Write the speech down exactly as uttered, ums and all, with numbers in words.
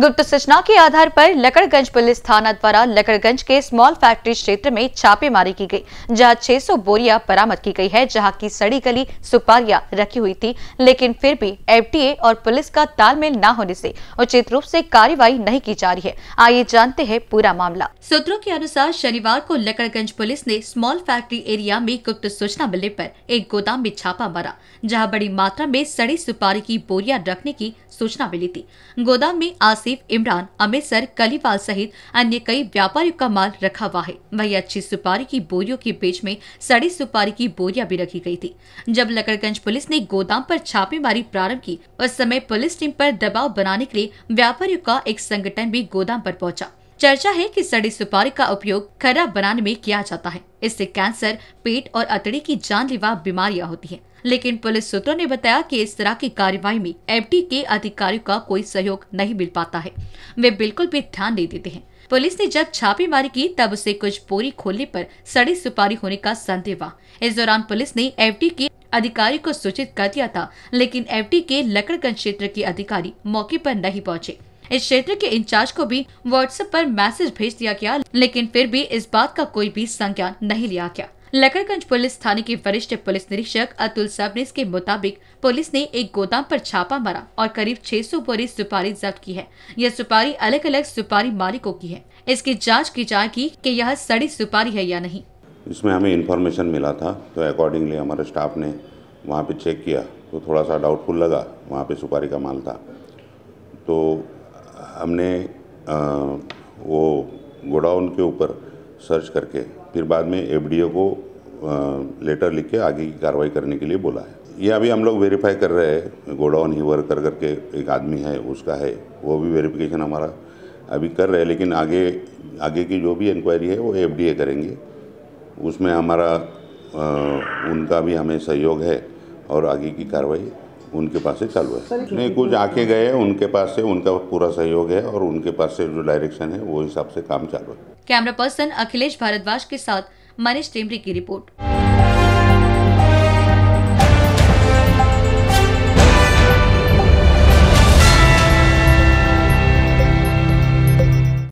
गुप्त सूचना के आधार पर लकड़गंज पुलिस थाना द्वारा लकड़गंज के स्मॉल फैक्ट्री क्षेत्र में छापेमारी की गई, जहां छह सौ बोरियां बरामद की गई है, जहां की सड़ी गली सुपारियां रखी हुई थी, लेकिन फिर भी एफडीए और पुलिस का तालमेल न होने से उचित रूप से कार्रवाई नहीं की जा रही है। आइए जानते हैं पूरा मामला। सूत्रों के अनुसार शनिवार को लकड़गंज पुलिस ने स्मॉल फैक्ट्री एरिया में गुप्त सूचना मिलने पर एक गोदाम में छापा मारा, जहाँ बड़ी मात्रा में सड़ी सुपारी की बोरियां रखने की सूचना मिली थी। गोदाम में आसिफ, इमरान, अमेसर, कलीवाल सहित अन्य कई व्यापारियों का माल रखा हुआ है। वही अच्छी सुपारी की बोरियों के बीच में सड़ी सुपारी की बोरियां भी रखी गई थी। जब लकड़गंज पुलिस ने गोदाम पर छापेमारी प्रारंभ की, उस समय पुलिस टीम पर दबाव बनाने के लिए व्यापारियों का एक संगठन भी गोदाम पर पहुंचा। चर्चा है कि सड़ी सुपारी का उपयोग खरा बनाने में किया जाता है, इससे कैंसर, पेट और अतड़ी की जानलेवा बीमारियां होती हैं। लेकिन पुलिस सूत्रों ने बताया कि इस तरह की कार्रवाई में एफडी के अधिकारियों का कोई सहयोग नहीं मिल पाता है, वे बिल्कुल भी ध्यान नहीं देते हैं। पुलिस ने जब छापेमारी की तब उसे कुछ बोरी खोलने पर सड़ी सुपारी होने का संदेह हुआ। इस दौरान पुलिस ने एफडी के अधिकारी को सूचित कर दिया था, लेकिन एफडी के लकड़गंज क्षेत्र के अधिकारी मौके पर नहीं पहुँचे। इस क्षेत्र के इंचार्ज को भी व्हाट्सएप पर मैसेज भेज दिया गया, लेकिन फिर भी इस बात का कोई भी संज्ञान नहीं लिया गया। लकड़गंज पुलिस थाने के वरिष्ठ पुलिस निरीक्षक अतुल सबने के मुताबिक पुलिस ने एक गोदाम पर छापा मारा और करीब छह सौ बोरी सुपारी जब्त की है। यह सुपारी अलग अलग सुपारी मालिकों की है। इसकी जांच की जाएगी कि यह सड़ी सुपारी है या नहीं। इसमें हमें इन्फॉर्मेशन मिला था, तो अकॉर्डिंगली हमारे स्टाफ ने वहाँ पे चेक किया तो थोड़ा सा डाउटफुल लगा, वहाँ पे सुपारी का माल था, तो हमने आ, वो गोडाउन के ऊपर सर्च करके फिर बाद में एफडीओ को आ, लेटर लिख के आगे की कार्रवाई करने के लिए बोला है। ये अभी हम लोग वेरीफाई कर रहे हैं, गोडाउन ही वर्क कर करके एक आदमी है, उसका है, वो भी वेरिफिकेशन हमारा अभी कर रहे हैं। लेकिन आगे आगे की जो भी इंक्वायरी है वो एफडीए करेंगे, उसमें हमारा आ, उनका भी हमें सहयोग है और आगे की कार्रवाई उनके पास से चालू है। नहीं, कुछ आके गए उनके पास से, उनका पूरा सहयोग है और उनके पास से जो डायरेक्शन है वो हिसाब से काम चालू है। कैमरा पर्सन अखिलेश भारद्वाज के साथ मनीष टेमरी की रिपोर्ट।